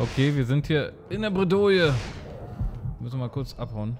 Okay, wir sind hier in der Bredouille. Müssen wir mal kurz abhauen.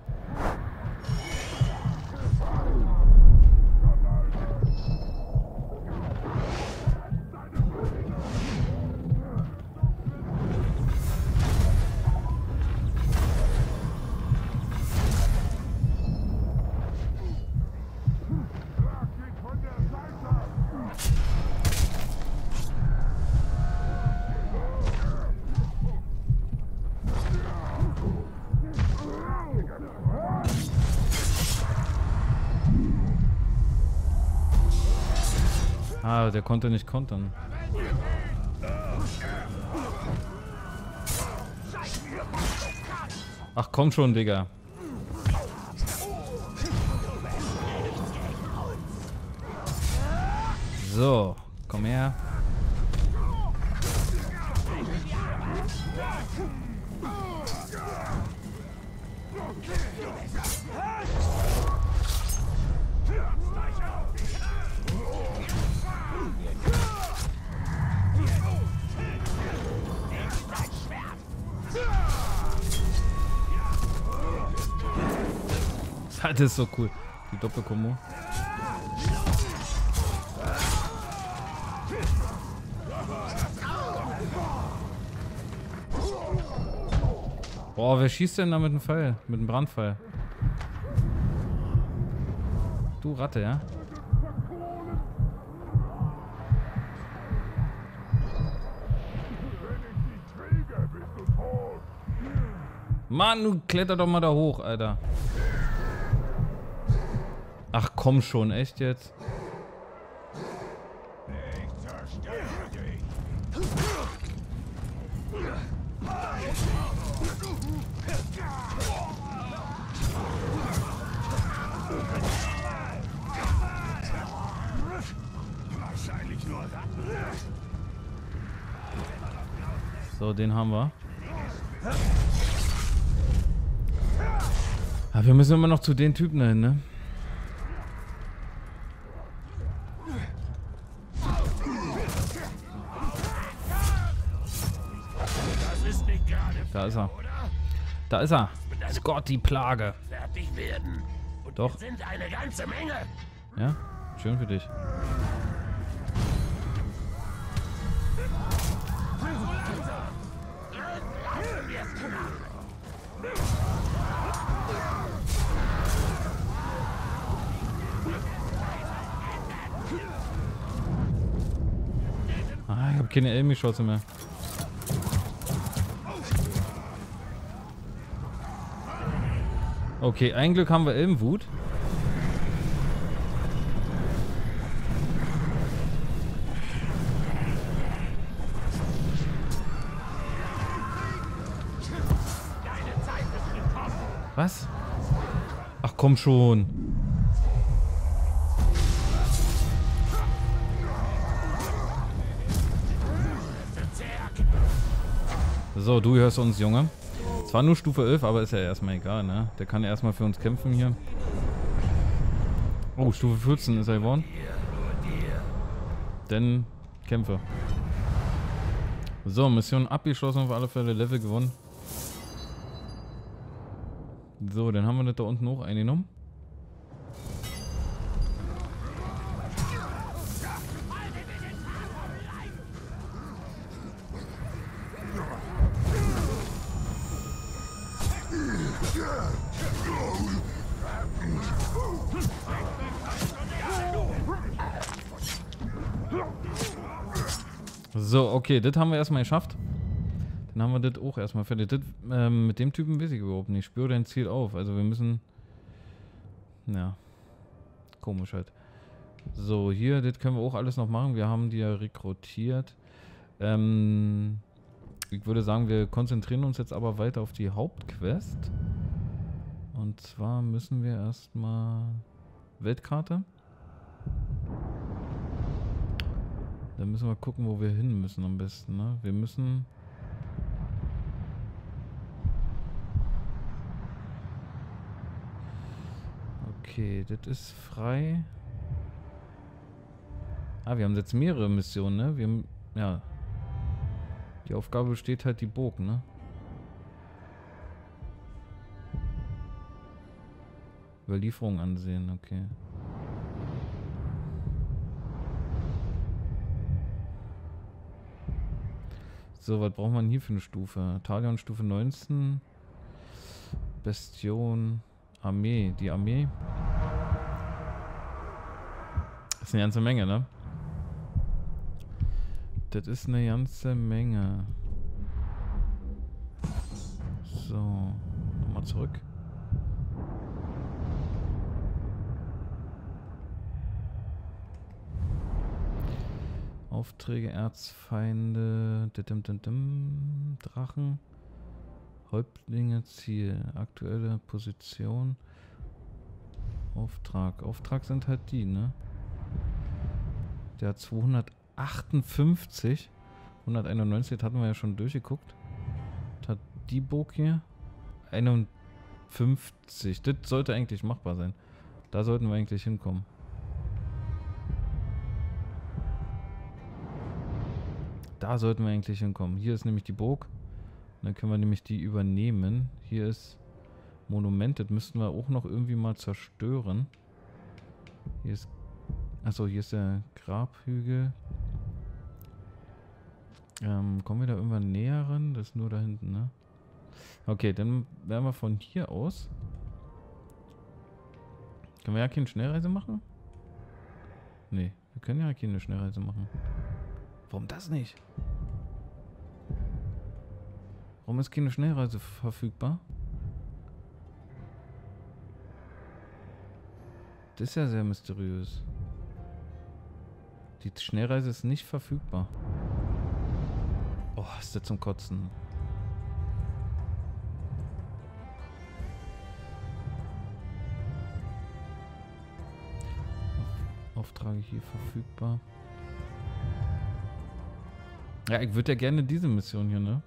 Ah, der konnte nicht kontern. Ach komm schon, Digga. So, komm her. Das ist so cool. Die Doppelkombo. Boah, wer schießt denn da mit einem Pfeil? Mit einem Brandpfeil? Du Ratte, ja? Mann, du kletter doch mal da hoch, Alter. Ach komm schon, echt jetzt? Wahrscheinlich nur Ratten. So, den haben wir. Aber wir müssen immer noch zu den Typen dahin, ne? Da ist er. Da ist er. Scott, die Plage. Fertig werden. Und doch. Sind eine ganze Menge. Ja, schön für dich. Ah, ich habe keine Elmi-Schotze mehr. Okay, ein Glück haben wir Elmwut. Was? Ach komm schon. So, du hörst uns, Junge. Zwar nur Stufe 11, aber ist ja erstmal egal, ne? Der kann ja erstmal für uns kämpfen hier. Oh, Stufe 14 ist er geworden. Denn Kämpfe. So, Mission abgeschlossen, auf alle Fälle Level gewonnen. So, dann haben wir das da unten hoch eingenommen. So, okay, das haben wir erstmal geschafft. Dann haben wir das auch erstmal fertig. Das, mit dem Typen weiß ich überhaupt nicht. Ich spüre dein Ziel auf. Also wir müssen... Ja. Komisch halt. So, hier, das können wir auch alles noch machen. Wir haben die ja rekrutiert. Ich würde sagen, wir konzentrieren uns jetzt aber weiter auf die Hauptquest. Und zwar müssen wir erstmal... Weltkarte. Dann müssen wir gucken, wo wir hin müssen am besten, ne? Wir müssen... Okay, das ist frei. Ah, wir haben jetzt mehrere Missionen, ne? Wir haben... Ja. Die Aufgabe besteht halt die Burg, ne? Überlieferung ansehen, okay. So, was braucht man hier für eine Stufe? Talion Stufe 19. Bastion. Armee. Die Armee. Das ist eine ganze Menge, ne? Das ist eine ganze Menge. So. Nochmal zurück. Aufträge, Erzfeinde, Drachen, Häuptlinge, Ziel, aktuelle Position, Auftrag. Auftrag sind halt die, ne? Der hat 258, 191, das hatten wir ja schon durchgeguckt. Das hat die Burg hier, 51, das sollte eigentlich machbar sein. Da sollten wir eigentlich hinkommen. Da sollten wir eigentlich hinkommen. Hier ist nämlich die Burg. Und dann können wir nämlich die übernehmen. Hier ist Monument. Das müssten wir auch noch irgendwie mal zerstören. Hier ist... Achso, hier ist der Grabhügel. Kommen wir da irgendwann näher ran? Das ist nur da hinten, ne? Okay, dann werden wir von hier aus... Können wir ja keine Schnellreise machen? Nee, wir können ja keine Schnellreise machen. Warum das nicht? Warum ist keine Schnellreise verfügbar? Das ist ja sehr mysteriös. Die Schnellreise ist nicht verfügbar. Oh, ist das zum Kotzen. Aufträge hier verfügbar. Ja, ich würde ja gerne diese Mission hier, ne?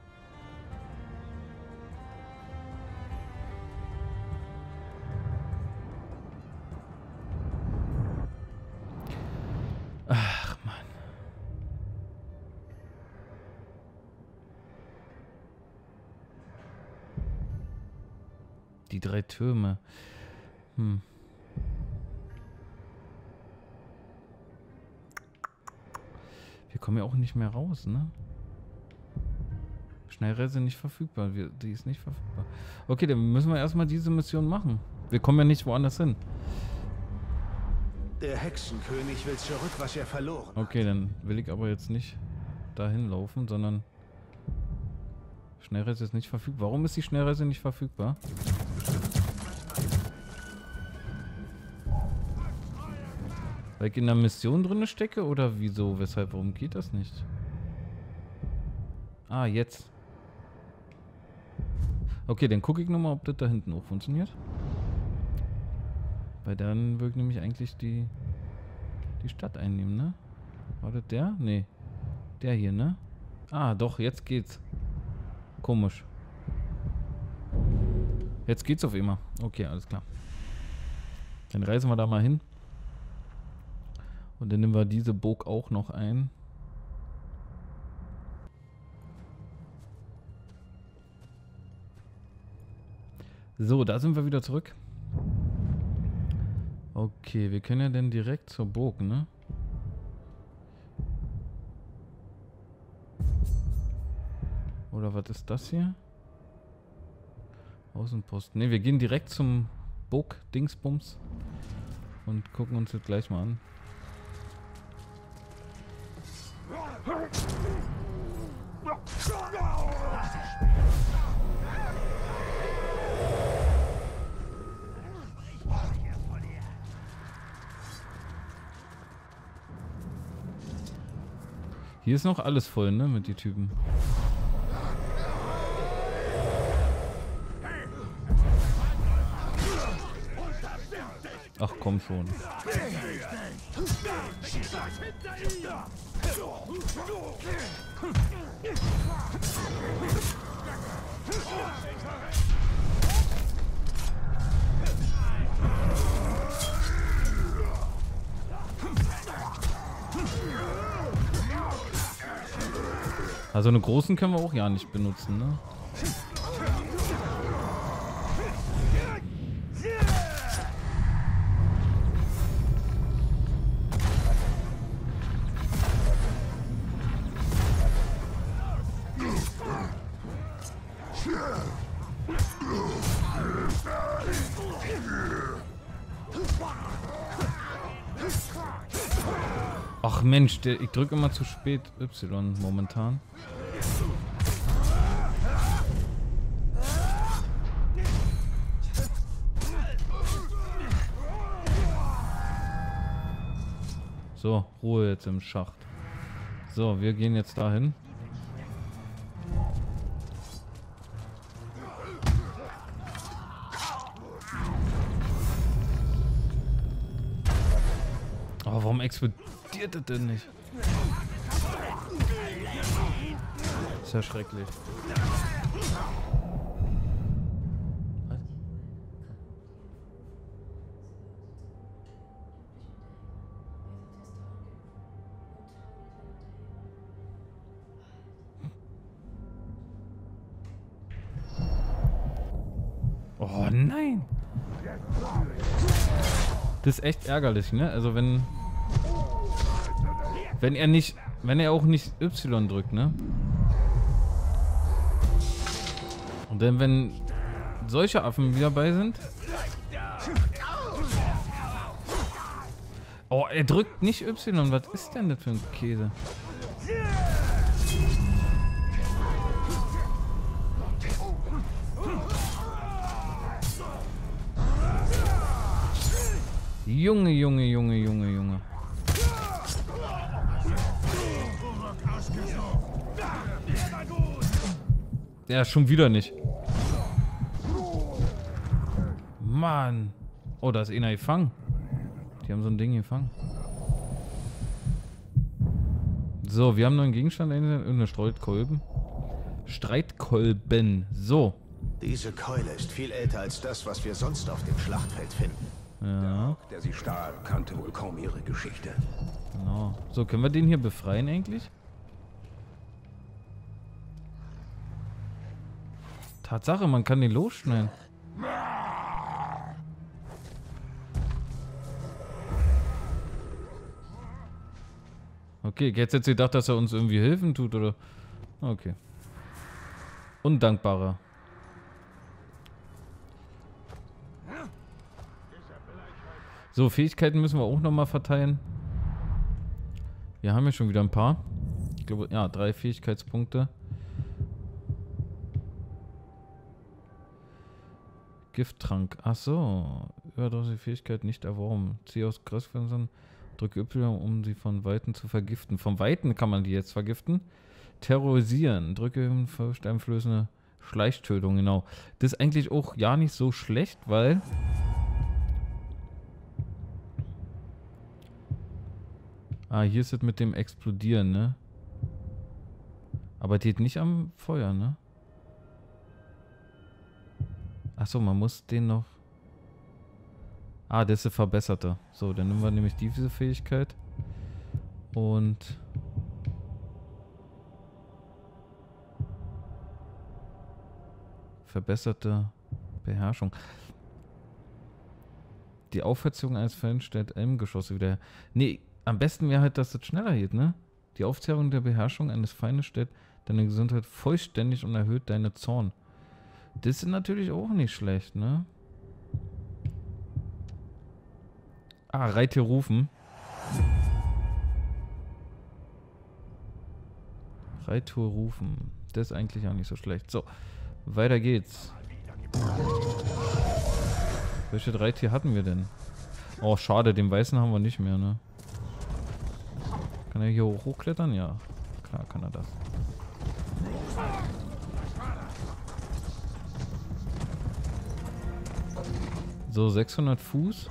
Ach, Mann. Die drei Türme. Hm. Kommen ja auch nicht mehr raus, ne? Schnellreise nicht verfügbar. Die ist nicht verfügbar. Okay, dann müssen wir erstmal diese Mission machen. Wir kommen ja nicht woanders hin. Der Hexenkönig will zurück, was er verloren hat. Okay, dann will ich aber jetzt nicht dahin laufen, sondern Schnellreise ist nicht verfügbar. Warum ist die Schnellreise nicht verfügbar? Weil ich in der Mission drin stecke oder wieso, weshalb, warum geht das nicht? Ah, jetzt. Okay, dann gucke ich nochmal, ob das da hinten auch funktioniert. Weil dann würde ich nämlich eigentlich die Stadt einnehmen, ne? War das der? Nee. Der hier, ne? Ah, doch, jetzt geht's. Komisch. Jetzt geht's auf immer. Okay, alles klar. Dann reisen wir da mal hin. Und dann nehmen wir diese Burg auch noch ein. So, da sind wir wieder zurück. Okay, wir können ja dann direkt zur Burg, ne? Oder was ist das hier? Außenposten. Ne, wir gehen direkt zum Burg-Dingsbums und gucken uns das gleich mal an. Hier ist noch alles voll, ne, mit den Typen. Ach komm schon. Also eine großen können wir auch ja nicht benutzen, ne? Ach Mensch, ich drücke immer zu spät Y momentan. So, Ruhe jetzt im Schacht. So, wir gehen jetzt dahin. Aber warum explodiert das denn nicht? Ist ja schrecklich. Oh nein! Das ist echt ärgerlich, ne? Also wenn er auch nicht Y drückt, ne? Und dann, wenn solche Affen wieder bei sind. Oh, er drückt nicht Y. Was ist denn das für ein Käse? Junge, Junge, Junge, Junge, Junge. Ja, schon wieder nicht. Mann. Oh, da ist einer gefangen. Die haben so ein Ding gefangen. So, wir haben noch einen Gegenstand. Irgendeine Streitkolben. Streitkolben. So. Diese Keule ist viel älter als das, was wir sonst auf dem Schlachtfeld finden. Ja. Der sie stahl, kannte wohl kaum ihre Geschichte. Genau. So, können wir den hier befreien eigentlich? Tatsache, man kann den losschneiden. Okay, jetzt gedacht, dass er uns irgendwie Hilfen tut, oder? Okay. Undankbarer. So, Fähigkeiten müssen wir auch nochmal verteilen. Wir haben ja schon wieder ein paar. Ich glaube, ja, 3 Fähigkeitspunkte. Gifttrank. Achso. Überdrüssige Fähigkeit nicht erworben. Zieh aus Grasfenstern. Drücke Y, um sie von Weitem zu vergiften. Von Weitem kann man die jetzt vergiften. Terrorisieren. Drücke versteinflößende Schleichtötung. Genau. Das ist eigentlich auch ja nicht so schlecht, weil ah, hier ist es mit dem Explodieren, ne? Aber geht nicht am Feuer, ne? Achso, man muss den noch. Ah, das ist eine verbesserte. So, dann nehmen wir nämlich diese Fähigkeit. Und verbesserte Beherrschung. Die Aufhetzung eines Fans stellt Elmgeschosse wieder her. Nee, am besten wäre halt, dass das schneller geht, ne? Die Aufzehrung der Beherrschung eines Feindes stellt deine Gesundheit vollständig und erhöht deine Zorn. Das ist natürlich auch nicht schlecht, ne? Ah, Reittier rufen. Reittier rufen. Das ist eigentlich auch nicht so schlecht. So, weiter geht's. Welches Reittier hatten wir denn? Oh, schade, den weißen haben wir nicht mehr, ne? Kann er hier hochklettern? Ja, klar kann er das. So, 600 Fuß.